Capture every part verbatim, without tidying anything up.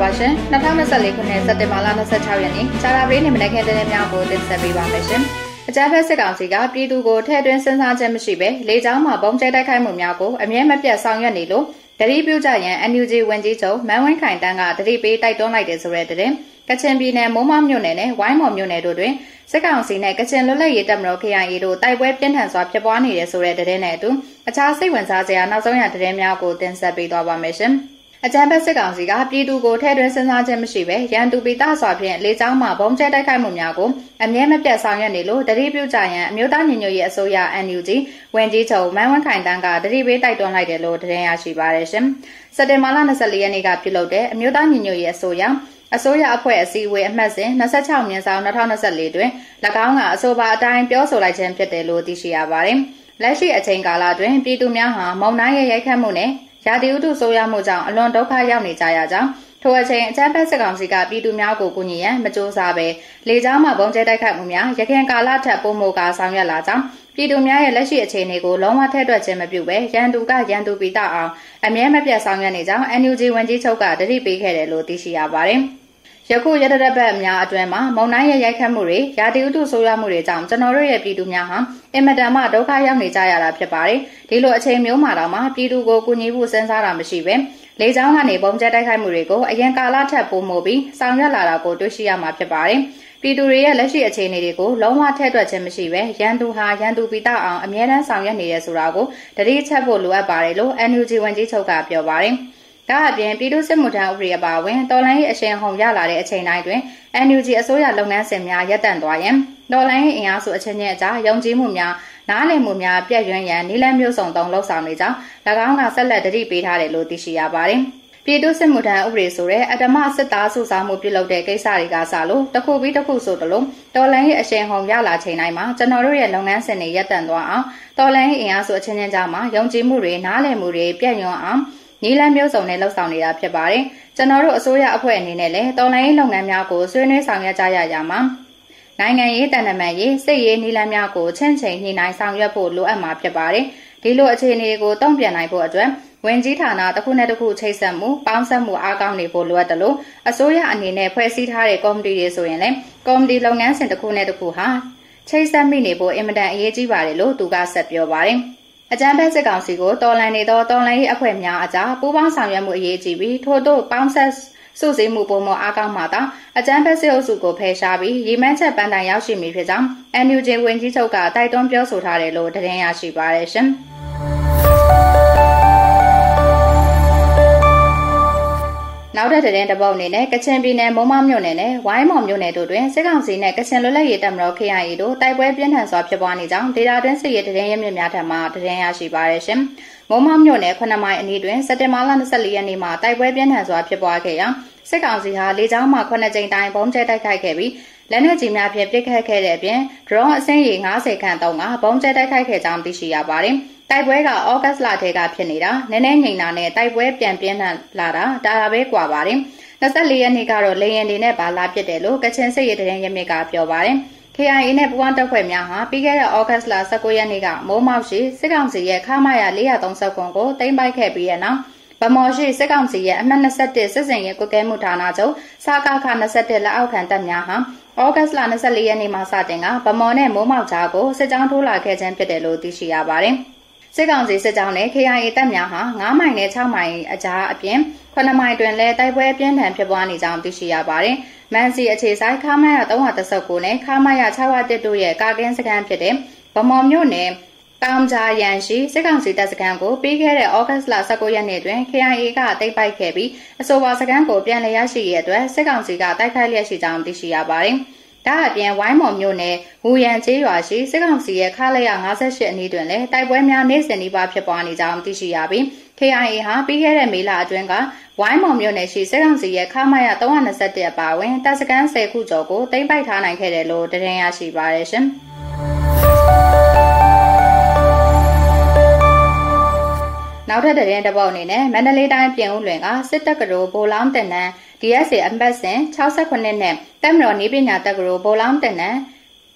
Bashan, Natama Salikunes at the Malana Satariani, Sarabin, and Nakadamia both in Sabi Bashan. A Java Segantiga, Pidu go, Tedrin Sanjam Shibe, Lejama, Bomjadakai Mumiago, a Miamapia Sanga Nilo, the Rebu Jayan, and Uji Wenjito, Mawan Kaintanga, the Repe, I don't like this red day, Kachenbine, Momam Yunene, why Mom Yunedo doing, Segansi, Nakachan Lola Yetam Roki and Edo, thy wept in hands of Japani is red day Nedu, a Chasi when Sazia, Nazoya, the Miago, then Sabi Dava Mission. A Jamba Segansiga, Pidu go, Tedrin Sanjam Shibe, Yandubi Dasapian, Lejama, Bomjadakai Mumiago, and Miamapia Sanga Nilo, the Rebu Jayan, Mutan in Yasoya, and Uji, Wenjito, Mawan Kaintanga, the Repe, I don't like the Lord, Reashi Barishim. Sademalana Salianiga Pilote, Mutan in Yasoya. A soya acquire sea way and messing, Nasachamians are not on a salidre, Laganga, so by a time, Pioso like Tempelo di Shiavarim. Lashi attain Galadrin, Pidumiaha, Monaya Yakamune, Yadu soya moja, along Doka Yamni Jayaja, to a chain, Tampasagamsiga, Pidumiago Gunia, Majosabe, Lejama Bonjeda Kamumia, Yakan Gala Tapo Moga Samia Latam, Pidumia, Lashi attain ego, Loma Tedra Jemabue, Yanduka Yandubita, and Yamapia Sanganija, and Uji when Jitoga, the Ribi Helo di Shiavarim. Yaku Yadabamia Adwema, Monaya Yakamuri, Yadu Soya Muridam, Janore Pidumiaha, Emadama Doka Yamijaya Pepari, Dilo Achemio Marama, Pidu Gokunibu Sensara Mishibe, Lejanga Nebom Jadakai Murigo, Ayankala Tapu Mobi, Sanga Larago, Dushiyama Pepari, Piduria Leshi Achenigo, Loma Tedra Chemishibe, Yanduha, Yandubita, Amiana Sanga Nida Surago, the Ritapo Lua Barilo, and Uji Wenji Toka Piobarim. Pidu Semuta Ria Bawin, Dolay, a chain home yala, a chain idwin, and Uji Asoya Longan Semia yet and Doyam, Dolay in Asu Acheneta, Yonji Mumia, Nale Mumia, Piajuan, Nilam Yoson Don Los Amita, Laganga Sella de Repeat Hale Lodishia Barim. Pidu Semuta Urisure, at the master Tasusa Mupilo de Kesariga Salo, the Kobi the Kusotolo, Dolay, a chain home yala chainima, Janori Longan Sene yet and Doa, Dolay in Asu Achenetama, Yonji Muri, Nale Muri, Piajuan. Nilam Yoson Nello Sonia Pabari, Janoro Soya Apuen Nele, Dolay Longan Yago, Sune Sanga Jaya Yama. Nine eight and a maye, say Nilam Yago, Chen Chen, Nina Sanga Polo and Mapabari, Dilo Chenego, Dombian Ibo Adwem, when Gitana, the Punaku chase and move, bounce and move Agami Polo at the low, a soya and Nine, Presit Harry, Gom de Yesoyane, Gom de Longas and the Kunakuha, chase and Minibo, Emma Yeji Varilo, to gas up your barring. A Jamba Segansigo, Dolanito, Dolay Aquemia Aja, Buban Sanyamu Yejibi, Todo, Bounces, Susi Mubomo Agamata, a Jamba Seosugo Peshabi, Yimenta Bandayashi Mifizam, and Uji Wenjitoga, Taidon Piosotare Lord, the Yashi Variation. Now that the end about Nene, Kachenbine, Momam Yunene, why Mom Yunedo, Segansi, Nekasen Lola Yetam Roki Aido, Taiwebian and Sopjabanizam, did I say it to him Yatama, the Yashi Barishim? Momam Yone, Panama and Edwin, Satamalan Salianima, Taiwebian and Sopjabakea, Segansi, Lizama, Konajan, Bomb Jetakai Kebi, Lenajima Pepikakebian, Draw Saying Asekantonga, Bomb Jetakai Kajam, Dishia Barim. Taiwega August Latega Pianida, Nenane, Taiwe Pian Lara, Darabe Guavarim, Nasalia Nicaro lay and in a balapiadelo, Cachense Yamega Piovarim, Kia in a Buanta Quemiaha, Piga August La Sakoya Niga, Momaushi, Segamsi, Kamaya Lia Donsa Congo, Tain by Cabiana, Bamoshi, Segamsi, Manasate, Sesing Yamutanato, Saka Kanasatela Alcantamiaha, August Lanasalia Nima Satinga, Bamone Momautago, Sedantula Cajan Pedelo, Dishia Barim. Segansi Sedane, Kia Tamiaha, Namine Tamai Aja Apien, Konamai Dunle, Taiwebian and Pewanizam Dishia Bari, Mansi Achizai, Kamaya Dohata Sakune, Kamaya Tawa de Duye, Gagan Sagan Pede, Bamom Yone, Kamja Yanshi, Segansi Dasakango, Big Head August La Sakoya Nedwin, Kia Ega, Take by Kebi, so was a gango, Bianayashi Yedwe, Segansi got Taikaliashidam Dishia Bari. That being why Mom Yone, who yan Jayashi, Segansi, Kalaya, Hasashi, Nidule, Taiwemia, Nesani, Babjabani, Dam, Tishiabi, Kia, Bigger and Mila Dringa, why Mom Yone, she Segansi, Kamaya, Doana Satia Bawin, Tasakan Sekujogo, they by Tana Kedelo, the Nayashi Variation. Now that the end of all Nene, Mandalay Dime Pianunga, Sitakaro, Bolam Tena. D S D Ambassador, Charles Conene, Tamron Nibina Guru Bolam Tene,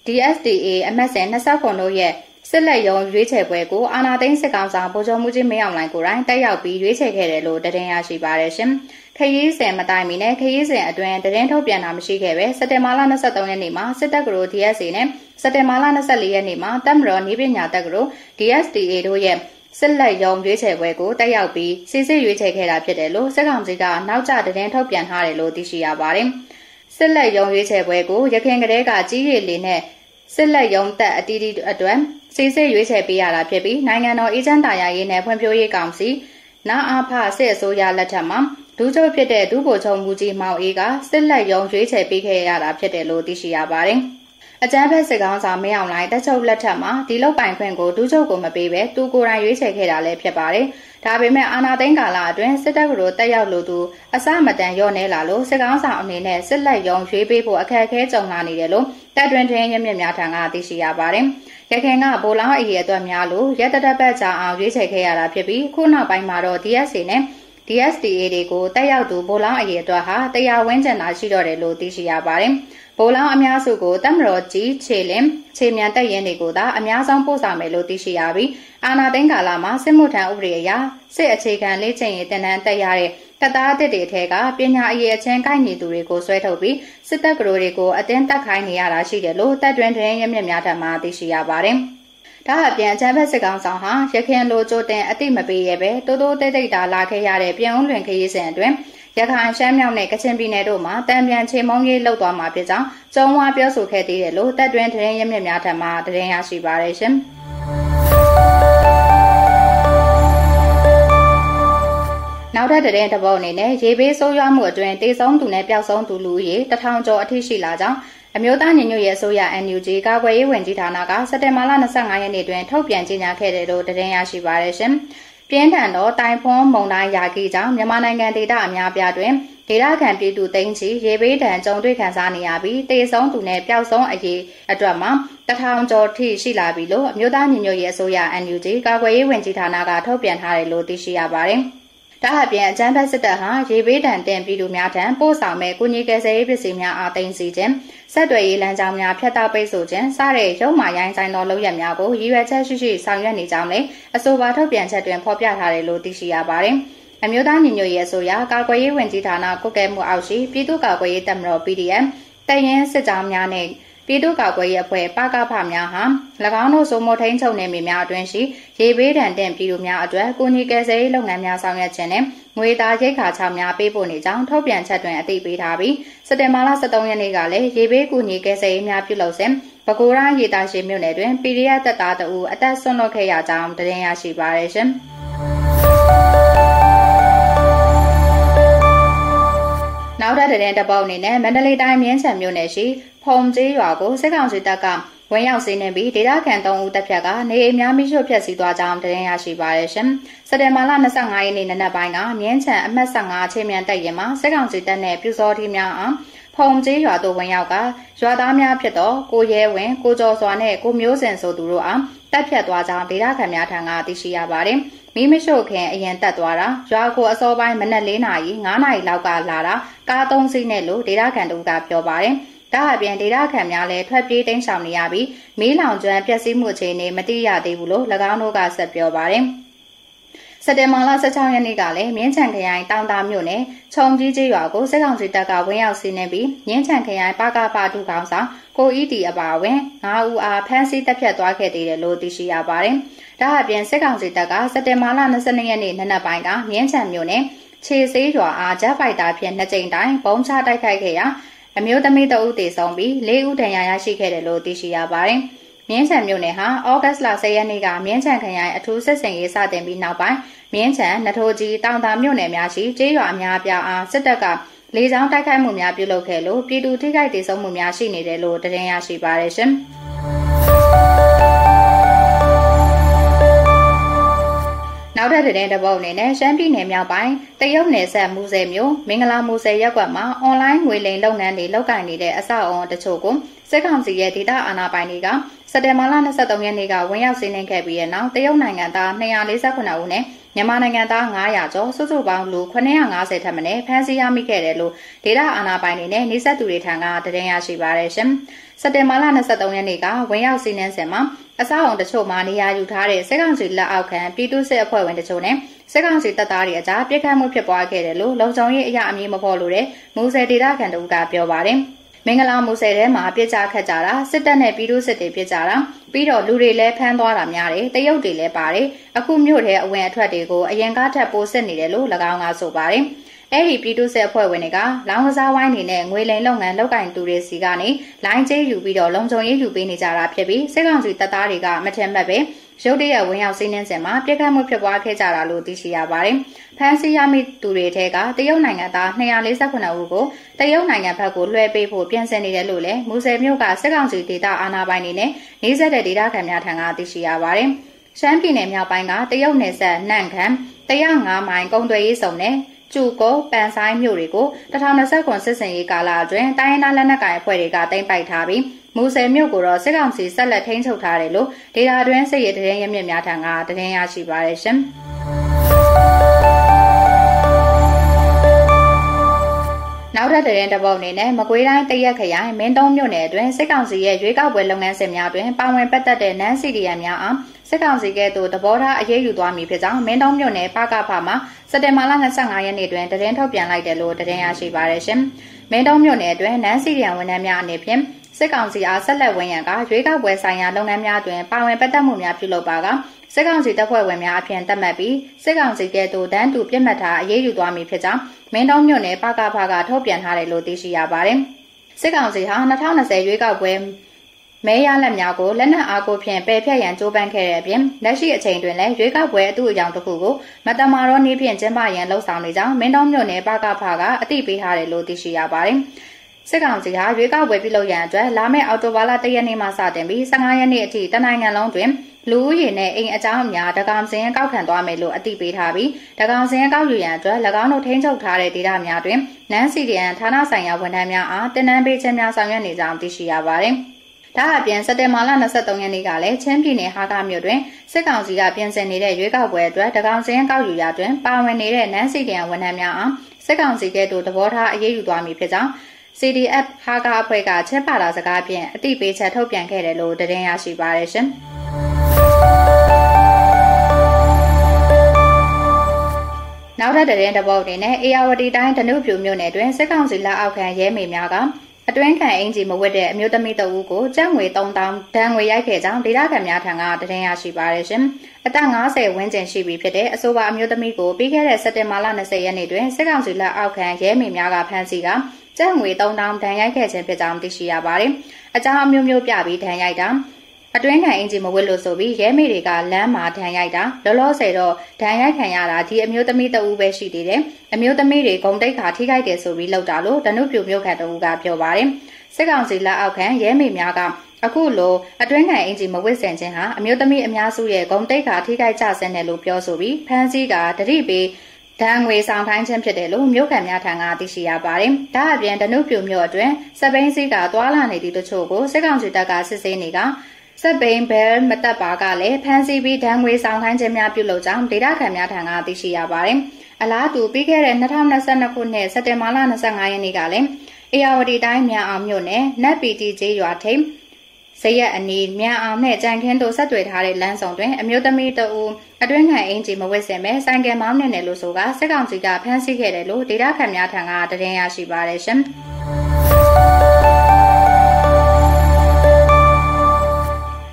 D S D A Ambassador Nasakono Ye, စစ်လက်ရုံရွေးချယ်ပွဲကိုအာဏာသိမ်းစစ်ကောင်ဆောင်ဗိုလ်ချုပ်မှူးကြီးမင်းအောင်လှိုင်ကိုယ်တိုင်တက်ရောက်ပြီးရွေးချယ်ခဲ့တယ်လို့သတင်းရရှိပါရရှင်။ခရီးစဉ်မတိုင်မီနဲ့ခရီးစဉ်အတွင်းသတင်းထုတ်ပြန်တာမရှိခဲ့ပဲစက်တင်ဘာလ၂၃ရက်နေ့မှာစစ်တပ်ကရို ဒီ အက်စ် အေ နဲ့စက်တင်ဘာလ၂၄ရက်နေ့မှာတပ်မတော်နည်းပညာတပ်ကရို ဒီ အက်စ် တီ အေ တို့ရဲ့စစ်လက်ရုံရွေးချယ်ပွဲကိုတက်ရောက်ပြီးစစ်စစ်ရွေးချယ်ခဲ့တာဖြစ်တယ်လို့စစ်ကောင်စီကနောက်ကျသတင်းထုတ်ပြန်ထားတယ်လို့သိရှိရပါတယ်။စစ်လက်ရုံရွေးချယ်ပွဲကိုရခိုင်ကလေးကကြီးရည်လေးနဲ့စစ်လက်ရုံတက်အတီးတီးအတွက်စစ်စစ်ရွေးချယ်ပေးရတာဖြစ်ပြီးနိုင်ငံတော်အေဂျင့်တာယာရေးနဲ့ဖွံ့ဖြိုးရေးကောင်စီနာအာဖစစ်အစိုးရလက်ထက်မှာဒုချုပ်ဖြစ်တဲ့ဒုဗိုလ်ချုပ်မှူးကြီးမောင်အေးကစစ်လက်ရုံရွေးချယ်ပေးခဲ့ရတာဖြစ်တယ်လို့သိရှိရပါတယ်။အကြမ်းဖက်စစ်ကောင်စာမင်းအောင်လှိုင်တပ်ချုပ်လက်ထက်မှာဒီလောက်ပိုင်ခွင့်ကိုဒုချုပ်ကိုမပေးဘဲသူကိုယ်တိုင်ရွေးချယ်ခဲ့တာလည်းဖြစ်ပါတယ်။ဒါပေမဲ့အာဏာသိမ်းကာလအတွင်းစစ်တပ်ကရိုတက်ရောက်လို့သူအစမတန်ရော့နေလာလို့စစ်ကောင်စာအနေနဲ့စစ်လက်ရုံရွေးပေးဖို့အခက်အခဲကြုံလာနေတယ်လို့တပ်တွင်တွင်ရမြင့်များထံကသိရှိရပါတယ်။ရခိုင်ကဗိုလ်လောင်းအရေးအတွက်များလို့ရတတပ်ပတ်ချအောင်ရွေးချယ်ခဲ့ရတာဖြစ်ပြီးခုနောက်ပိုင်းမှာတော့ ဒီ အက်စ် အေ နဲ့ ဒီ အက်စ် တီ အေ တွေကိုတက်ရောက်သူဗိုလ်လောင်းအရေးအတွက်ဟာတရားဝင်ကျန်တာရှိတော့တယ်လို့သိရှိရပါတယ်။ဗိုလ်လောင်းအများစုကိုတပ်မတော်ကြီးခြေလင်းခြေမြန်တပ်ရင်းတွေကိုသာအများဆုံးပို့ဆောင်မယ်လို့သိရှိရပြီးအာဏာသိမ်းကာလမှာစစ်မှုထမ်းဥပဒေအရစစ်အခြေခံလေ့ကျင့်ရေးတင်နန်းတက်ရတဲ့တပ်သားအသစ်တွေထဲကပညာအရေးအချင်းကိုက်နေသူတွေကိုဆွဲထုတ်ပြီးစစ်တပ်ကရိုတွေကိုအတင်းတက်ခိုင်းနေရတာရှိတယ်လို့တပ်တွင်တွင်ရမြင့်များထပ်မံသိရှိရပါတယ်။ဒါ့အပြင်အကြမ်းဖက်စစ်ကောင်ဆောင်ဟာရခိုင်လိုကြိုတင်အသိမပေးရပဲတိုးတိုးတိတ်တိတ်သာလာခဲ့ရတဲ့ပြည်ဦးလွင်ခရီးစဉ်အတွင်းရခိုင်ရှမ်းမြောက်နဲ့ကချင်ပြည်နယ်တို့မှာတံပြန်ချေမုံရေးလှုပ်သွားမှာဖြစ်ကြောင်းကျုံဝါပြောဆိုခဲ့သေးတယ်လို့တပ်တွင်တွင်ရမြင့်များထပ်မံတင်ရရှိပါတယ်ရှင်။နောက်ထပ်တဲ့တဘောအနေနဲ့ရေဘေးဆိုးရွားမှုအတွင်းတေဆုံးသူနဲ့ပျောက်ဆုံးသူလူဦးရေတထောင်ကျော်အထိရှိလာကြောင်းအမျိုးသားညီညွတ်ရေးအစိုးရ အန် ယူ ဂျီ ကာကွယ်ရေးဝန်ကြီးဌာနကစက်တင်ဘာလ၂၅ရက်နေ့တွင်ထုတ်ပြန်ကြေညာခဲ့တယ်လို့တင်ရရှိပါရရှင်။ပြင်းထန်သောတိုင်ဖွန်းမုန်တိုင်းရာဂီကြောင့်မြန်မာနိုင်ငံဒေသအများပြားတွင်ဒေသခံပြည်သူသိန်းချီရေဘေးဒဏ်ကြုံတွေ့ခံစားနေရပြီးတေဆုံးသူနဲ့ပျောက်ဆုံးအရေအတွက်မှာတထောင်ကျော်ထိရှိလာပြီလို့အမျိုးသားညီညွတ်ရေးအစိုးရ အန် ယူ ဂျီ ကာကွယ်ရေးဝန်ကြီးဌာနကထုတ်ပြန်ထားတယ်လို့သိရှိရပါတယ်။ဒါ့အပြင်အကြမ်းဖက်စစ်တပ်ဟာရေဘေးဒဏ်တင်ပြည်သူများထံပို့ဆောင်မဲ့ကုညီကယ်ဆယ်ရေးပစ္စည်းများအားသိမ်းဆီးခြင်းဆက်သွယ်ရေးလမ်းကြောင်းများဖြတ်တောက်ပိတ်ဆို့ခြင်းစတဲ့ရုံမှရိုင်းဆိုင်သောလုပ်ရများကိုရည်ရွယ်ချက်ရှိရှိဆောင်ရွက်နေကြောင်းလည်းအဆိုပါထုတ်ပြန်ချက်တွင်ဖော်ပြထားတယ်လို့သိရှိရပါတယ်။အမျိုးသားညီညွတ်ရေးအစိုးရကာကွယ်ရေးဝန်ကြီးဌာနကွပ်ကဲမှုအောက်ရှိပြည်သူ့ကာကွယ်ရေးတပ်မတော် ပီ ဒီ အက်ဖ် တပ်ရင်းစစ်ကြောင်းများနဲ့ပြည်သူ့ကာကွယ်ရေးအဖွဲ့ပကဖများဟာ၎င်းတို့စိုးမိုးထိန်းချုပ်နေမိများအတွင်းရှိရေဘေးဒဏ်တင်ပြည်သူများအတွက်ကုညီကယ်ဆယ်ရေးလုပ်ငန်းများဆောင်ရွက်ခြင်းနဲ့ငွေသားရိတ်ခါချောင်းများပေးပို့နေကြောင်းထုတ်ပြန်ချက်တွင်အသိပေးထားပြီးစက်တင်ဘာလ၁၃ရက်နေ့ကလည်းရေဘေးကုညီကယ်ဆယ်ရေးများပြုလုပ်စဉ်ပဲခူးရရေတာရှိမြို့နယ်တွင် ပီ ဒီ အက်ဖ် တပ်သားတအူအသက်ဆုံးလွတ်ခဲ့ရကြောင်းတင်ရရှိပါရရှင်။နောက်ထပ်တဲ့တပုတ်အနေနဲ့မန္တလေးတိုင်းမြင်းခြံမြို့နယ်ရှိဖုံကျေးရွာကိုစစ်ကောင်စီတပ်ကဝင်ရောက်စီးနှင်ပြီးဒေသခံ၃ဦးတပ်ဖြတ်ကနေအိမ်များမိရှုဖျက်ဆီးသွားကြောင်းတင်ရရှိပါရရှင်။စက်တင်ဘာလ၂၅ရက်နေ့နနက်ပိုင်းကမြင်းခြံအမှတ်၁၅ချင်းမြန်တပ်ရင်မှာစစ်ကောင်စီတပ်နဲ့ပြူစောထီးများအောင်ဖုံကျေးရွာသို့ဝင်ရောက်ကရွာသားများဖြစ်သောကိုရဲဝင်းကိုကျော်စွာနဲ့ကိုမျိုးစင်ဆိုသူတို့အားတပ်ဖြတ်သွားကြောင်းဒေသခံများထံကသိရှိရပါတယ်။မိမရှုခင်အရင်တက်သွားတာရွာကိုအစောပိုင်းမနက်၄နာရီ၅နာရီလောက်ကလာတာကား၃စီးနဲ့လို့ဒေသခံတို့ကပြောပါတယ်။ဒါအပြင်ဒေသခံများလည်းထွက်ပြေးတိမ်းရှောင်နေရပြီးမီးလောင်ကျွမ်းပျက်စီးမှုအခြေအနေမသိရသေးဘူးလို့၎င်းတို့ကဆက်ပြောပါတယ်။စက်တင်ဘာလ၁၆ရက်နေ့ကလည်းမြင်းခြံခရိုင်တောင်တာမြို့နယ်ခြုံကြီးကျေးရွာကိုစစ်ကောင်စီတပ်ကဝင်ရောက်စီးနှင်ပြီးမြင်းခြံခရိုင်ပကပဒုခေါင်းဆောင်ကိုအီတီအပါအဝင်၅ဦးအားဖမ်းဆီးတပ်ဖြတ်သွားခဲ့သေးတယ်လို့သိရှိရပါတယ်။ဒါအပြင်စစ်ကောင်စီတပ်ကစက်တင်ဘာလ၂၂ရက်နေ့နနက်ပိုင်းကမြင်းခြံမြို့နယ်ခြေဆေးရွာအားဂျက်ဖိုက်တာဖြင့်နှစ်ကြိမ်တိုင်ပုံချတိုက်ခိုက်ခဲ့ရာအမျိုးသမီးတဦးသေဆုံးပြီး၄ဦးဒဏ်ရာရရှိခဲ့တယ်လို့သိရှိရပါတယ်။မြင်းခြံမြို့နယ်ဟာဩဂတ်လ၁၀ရက်နေ့ကမြင်းခြံခရိုင်အထူးစစ်ဆင်ရေးစတင်ပြီးနောက်ပိုင်းမြင်းခြံနထိုးကြီးတောင်သာမြို့နယ်များရှိကျေးရွာအများပြားအားစစ်တပ်ကလေကြောင်းတိုက်ခိုက်မှုများပြုလုပ်ခဲ့လို့ပြည်သူထိခိုက်ဒေဆုံးမှုများရှိနေတယ်လို့တင်ရရှိပါရရှင်။နောက်ထပ်တဲ့တပုတ်အနေနဲ့ရှမ်းပြည်နယ်မြောက်ပိုင်းတရုတ်နယ်ဆက်မူဆယ်မြို့မင်္ဂလာမူဆယ်ရပ်ကွက်မှာအွန်လိုင်းငွေလိမ်လုပ်ငန်းတွေလုပ်ကိုင်နေတဲ့အဆောက်အအုံတချို့ကိုစစ်ကောင်စီရဲ့ဒေသအာဏာပိုင်တွေကစက်တင်ဘာလ၂၃ရက်နေ့ကဝင်ရောက်စီးနင်းခဲ့ပြီးတဲ့နောက်တရုတ်နိုင်ငံသား၂၄၉ဦးနဲ့မြန်မာနိုင်ငံသား၅၀၀ကျော်စုစုပေါင်းလူ၇၅၀ထက်မနည်းဖမ်းဆီးရမိခဲ့တယ်လို့ဒေသအာဏာပိုင်တွေနဲ့နေဆက်သူတွေထံကတင်ရရှိပါရရှင်။စက်တင်ဘာလ၂၃ရက်နေ့ကဝင်ရောက်စီးနင်းစဉ်မှာ อาสาของเดชมานียาอยู่ท่าเรือเสกางศิลาเอาแขนปีดูเสียพอยวันเดชเนี่ยเสกางศิลตาเรือจ้าเพียงแค่มือเพียบปากเกลือลูกเราจ้องยี่ยามีมาพอรู้เลยมูเสดีรักแขนดูกาเปียวบาร์เองเมงลามูเสดมาเปียจ้าแค่จ้าละสิทธิ์เนี่ยปีดูเสดเปียจ้าละปีดอลูเรเล่แพนตัวรำยาเร่แต่ยาวดีเล่ปาเร่อาคุมยูเร่อเวนทวัดเดโกยังก้าแทบโพสต์นี่เดลูละกางาโซบาเร่เอริปีดูเสียพอยวันนี้ก็หลังจากวายนี่เนี่ยงูเลี้ยงลงงานแล้วการดูเรศิกานี่หลังจากอยู่ปีดอลงจงยี่อยู่ปีนี่จะรับเพียบีเสกางศิลตาเรือมาเทมแบบนี้โชคดีอย่างวันยาวสินเสมาเพียงแค่มือเพียบว่าแค่จ้าละลูติชิยาบาเร่แพนซิยามีดูเรเทก้าแต่ยาวหนังงานตาในอาลิสักคนเอาโก้แต่ยาวหนังงานพากูเล่ไปผูกเพี้ยนเซนี่เดลูเล่มูเซมิโอกาเสกางศิลตาอาณาบายนี่เนี่ยนี่จะได้ดีได้แค่เนี่ยทางอาติชิยาบาเร่แชมป์ปีเนี่ยมีเอาไปก้าแต่ยาวเนี่ยจะนั่งแคมแต่ยาวงาหมายกงตัวยี่สมเนี่ยจูโก้แปนไซมิวริโก้แต่ทำในสักคนเสียงกาลาจวนใต้นั่นและนักการเผยดีกาเต็งไปทาบีมูเซมิวกูรอเสกางศิลสลัดเท้งเฉาทาเรลูดีดาจวนเสียดเทียนยำยำยาทางอาเทียนยาชีบาเรชัมนอกจากเรื่องดับบนี้เนี่ยมาคุยเรื่องตียาขยายเมนต้มอยู่เนี่ยด้วยเสกางศิลจุยก้าวไปลงงานเสียงยาด้วยป้าเวนปัตตาเดนนั่นสิเดียมยาอ่ะเสกางศิลตัวดับบถ้าอายุอยู่ตัวมีเพียงจังเมนต้มอยู่เนี่ยป้ากาพามาแสดงมาลังกันสังหารเนี่ยด้วยแต่เรื่องเท่าเปลี่ยนไรเดลูแต่เรื่องยาชีบาเรชัมเมนต้มอยู่เนี่ยด้วยนั่นสิเดียมวันนี้ยาเนี่ยเพียงเสกางศิลอาศัยเลยวันนี้ก็จุยก้าวไปสายยาลงงานยาด้วยป้าเวนปัตตาหมุนยาพิโลปากาเสกางศิลตัววันนี้อาเพียงแต่แบบนี้เสกางศิลตัวด้านดูเปลี่ยนมาถ้าอายุอยู่ตัวมีเพียงจังเมนดอมโยเน่ปากาพากาทบเปลี่ยนหาเรโลติชิยาบาเร่เสกางศิลป์นัทท่านเสยยุยกับเวมเมยาเล่มยาโกและนั่นอาโกเพียงเปรี้ยอย่างจูบันแคร์เพียงและชี้เชิงด้วยและยุยกับเวตู้อย่างตะคุโกมาตามารอนี้เพียงเจ้าบ้านอย่างเราสามในจังเมนดอมโยเน่ปากาพากาอติปิหาเรโลติชิยาบาเร่เสกางศิลป์ยุยกับเวปิโลอย่างจ้วยลาเมอเอาตัววาลาเตียนีมาสาเต็มบีสังหารเนี่ยที่ตนายงานลงด้วยรู้เห็นในเองอาจารย์เนี่ยตะการเสียงก้าวแขนตัวเมลูอติปีทาบีตะการเสียงก้าวอยู่อย่างจ้วยแล้วก็โน้ตเทนเจ้าทาเรติดามเนี่ยด้วยนั่นสิเดียนท่าน่าสัญญาวันนั้นเนี่ยอาแต่นั่นเป็นเช่นเนี่ยสัญญาในจามติชิยาบาริถ้าเปลี่ยนสเตมาลานัสตรงยันนิกาเลยเช่นพี่เนี่ยหากามอยู่ด้วยเสกางศิลเปลี่ยนเส้นนี้ได้ยุยก้าวไปด้วยตะการเสียงก้าวอยู่อย่างด้วยป่าววันนี้ได้นั่นสิเดียนวันนั้นเนี่ยอาเสกางศิลตัวตัวท่าเยี่ยอยู่ตัวมีเพียงจังซีดีเอฟหากาเผยการเช่นป่าราสกาเปลี่ยนอติปีเช่นทบเปลี่ยนแค่เดลูเดียนยาชิบาริชันนอกจากเรื่องดับบนี้เนี่ยเอวดีได้ทนุบอยู่เมื่อเนี่ยด้วยเสกางศิลาเอาแขนเย็บมีเมียกันด้วยแขนเองจีมาเวเดมีแต่มีตัวอุกุจ้างเวตองตามแทงเวย้ายเขจังดีได้แขนเมียทางอาแต่แทงอาชีบาเรชิมแต่งอาเสวันเจนชีบีเพื่อเดอสุวามีแต่มีกูปีแค่เดสเตมาลานเสียเนี่ยด้วยเสกางศิลาเอาแขนเย็บมีเมียกันแพนซีกันจ้างเวตองตามแทงย้ายเขจังเพื่อจามติชิยาบาริอาจารย์มีมีปยาบีแทงย้ายกันด้วยแขนเองจีมาเวโลโซบีเย็บมีดีกันและมาแทงย้ายกันแล้วล้อเสดแทงย้ายแขนยาราที่มีแต่มีตัวอุเบชีดีเดအမျိုးသမီးတွေဂုံတိတ်ခါထိခိုက်တယ်ဆိုပြီးလောက်တာလို့တနုပြူမျိုးခန့်တူကပြောပါတယ်။စစ်ကောင်စီလက်အောက်ခံရဲမေများကအခုလိုအတွင်းခံအင်ဂျီမဝစ်ဆန်ခြင်းဟာအမျိုးသမီးအများစုရဲ့ဂုံတိတ်ခါထိခိုက်ကြဆင်းတယ်လို့ပြောဆိုပြီးဖန်စီကတတိပေဒဏ်ငွေဆောင်ခိုင်းခြင်းဖြစ်တယ်လို့မျိုးခံများထံကသိရှိရပါတယ်။ဒါအပြင်တနုပြူမျိုးအတွင်းစပိန်စီကတွာလာနေသည့်တချို့ကိုစစ်ကောင်စီတပ်ကစစ်ဆေးနေကစပိန်ဘဲမတက်ပါကလည်းဖန်စီပြီးဒဏ်ငွေဆောင်ခိုင်းခြင်းများပြုလုပ်ကြောင်းဒေတာခံများထံကသိရှိရပါတယ်။အလားတူပြီးခဲ့တဲ့၂၀၂၂ခုနှစ်စက်တင်ဘာလ၂၅ရက်နေ့ကလည်းအေရဝတီတိုင်းမြန်အောင်မြို့နယ်နတ်ပီတီကျေးရွာထိပ်ဇရက်အနီးမြန်အောင်နဲ့ကြံခင်းတို့ဆက်တွေ့ထားတဲ့လမ်းဆောင်တွင်အမျိုးသမီးတဦးအတွင်းခံအင်ဂျီမဝစ်စင်မဲ့ဆိုင်ကယ်မောင်းနေတယ်လို့ဆိုကစက်ကောင်စီကဖမ်းဆီးခဲ့တယ်လို့ဒေတာခန့်များထံကသတင်းရရှိပါတယ်ရှင်။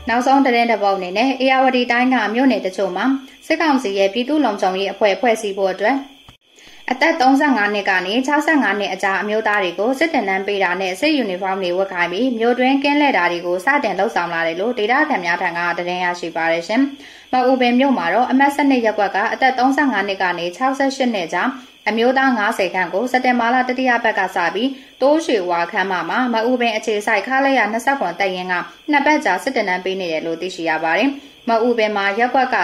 နောက်ဆုံးသတင်းတစ်ပုဒ်အနေနဲ့အေရဝတီတိုင်းကမြို့နယ်တချို့မှာစစ်ကောင်စီရဲ့ပြည်သူ့လုံခြုံရေးအဖွဲ့ဖွဲ့စည်းဖို့အတွက်အသက်၃၅နှစ်ကနေ၆၅နှစ်အကြားအမျိုးသားတွေကိုစစ်တပ်နှံပေးတာနဲ့စစ်ယူနီဖောင်းတွေဝတ်ခိုင်းပြီးမြို့တွင်းကင်းလှည့်တာတွေကိုစတင်လှုပ်ဆောင်လာတယ်လို့ဒေတာခံများထံကသတင်းရရှိပါတယ်ရှင်။မအူပင်မြို့မှာတော့အမတ်၁၂ရက်ကွက်ကအသက်၃၅နှစ်ကနေ၆၈နှစ်ကြားအမျိုးသား၅၀ခန့်ကိုစက်တင်ဘာလတတိယပတ်ကစပြီးတိုးရွှေဝါခမ်းမမှာမအူပင်အခြေဆိုင်ခါလဲရ၂၇တပ်ရင်းကနှစ်ပတ်ကြာစစ်တပ်နှံပေးနေတယ်လို့သိရှိရပါတယ်။မအူပင်မှာရက်ကွက်က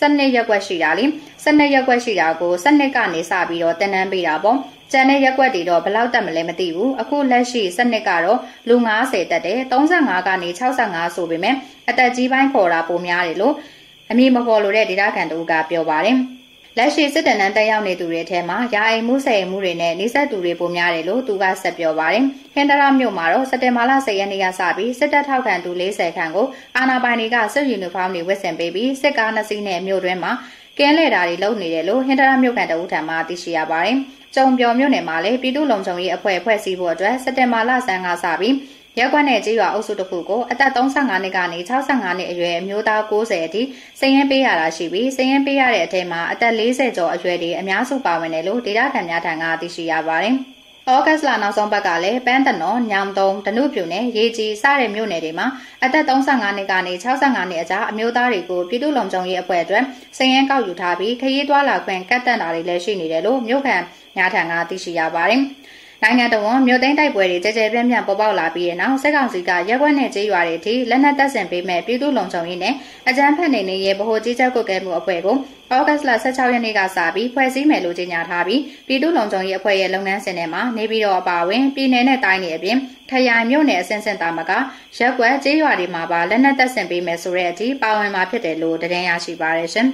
စနစ်ရက်ွက်ရှိတာလေစနစ်ရက်ွက်ရှိတာကိုစနစ်ကနေစပြီးတော့တင်နန်းပေးတာပေါ့ကျန်တဲ့ရက်ွက်တွေတော့ဘလောက်တက်မလဲမသိဘူးအခုလက်ရှိစနစ်ကတော့လူ၅၀တက်တယ်၃၅ကနေ၆၅ဆိုပေမဲ့အတက်ကြီးပိုင်းခေါ်တာပုံများတယ်လို့အမည်မဖော်လို့တဲ့ဒေတာခန့်တူကပြောပါတယ် လက်ရှိစစ်တပ်နန်းတက်ရောက်နေသူတွေထဲမှာယာအိမ်မှုဆိုင်မှုတွေနဲ့နေဆက်သူတွေပုံများတယ်လို့သူကဆက်ပြောပါတယ်။ဟင်ဒရာမြို့မှာတော့စက်တင်ဘာလ၁၀ရက်နေ့ကစပြီးစစ်တပ်ထောက်ခံသူ၄၀ခန့်ကိုအာဏာပိုင်တွေကစစ်ယူနီဖောင်းတွေဝတ်ဆင်ပေးပြီးစစ်ကားနှစ်စီးနဲ့မြို့တွင်းမှာကင်းလှည့်တာတွေလုပ်နေတယ်လို့ဟင်ဒရာမြို့ခံတအုပ်ထံမှသိရှိရပါတယ်။ကျုံပြော်မြို့နယ်မှာလည်းပြည်သူ့လုံခြုံရေးအဖွဲ့ဖွဲ့စည်းဖို့အတွက်စက်တင်ဘာလဆန်းကစပြီးရက်ကွက်နဲ့ကြေးရွာအုပ်စုတစ်ခုကိုအသက်၃၅နှစ်ကနေ၆၅နှစ်အရွယ်အမျိုးသား၉၀အထိစည်ရင်းပေးရတာရှိပြီးစည်ရင်းပေးရတဲ့အထက်မှာအသက်၄၀ကျော်အရွယ်တွေအများစုပါဝင်တယ်လို့ဒေသခံများထံကသိရှိရပါတယ်။ဩဂတ်စ်လနောက်ဆုံးပတ်ကလည်းပန်းတနော်ညောင်တုံဒနုပြူနဲ့ရေကြီးစတဲ့မြို့နယ်တွေမှာအသက်၃၅နှစ်ကနေ၆၅နှစ်အကြားအမျိုးသားတွေကိုပြည်သူ့လုံခြုံရေးအဖွဲ့အတွက်စည်ရင်းကောက်ယူထားပြီးခရီးသွားလာခွင့်ကတ်တန့်တာတွေလည်းရှိနေတယ်လို့မြို့ခံများထံကသိရှိရပါတယ်။နိုင်ငံတော်ဝန်မြို့သိမ်းတိုက်ပွဲတွေကြဲကြဲပြန့်ပြန့်ပေါ်ပေါက်လာပြီးတဲ့နောက်စစ်ကောင်စီကရက်ကွက်နဲ့ကြေးရွာတွေထိလက်နက်တပ်ဆင်ပေးမဲ့ပြည်သူ့လုံခြုံရေးနဲ့အကြမ်းဖက်နေနေရဲ့ဗဟိုကြီးကြပ်ကွပ်ကဲမှုအဖွဲ့ကိုဩဂတ်စ်လ၁၆ရက်နေ့ကစပြီးဖွဲ့စည်းမယ်လို့ကြေညာထားပြီးပြည်သူ့လုံခြုံရေးအဖွဲ့ရဲ့လုပ်ငန်းစဉ်တွေမှာနေပြည်တော်အပါအဝင်ပြည်내နဲ့တိုင်းနယ်အပြင်ခရိုင်မြို့နယ်အဆင့်ဆင့်တာမကရက်ကွက်ကြေးရွာတွေမှာပါလက်နက်တပ်ဆင်ပေးမယ်ဆိုတဲ့အထိပါဝင်မှာဖြစ်တယ်လို့တင်ပြရရှိပါရရှင်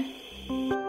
။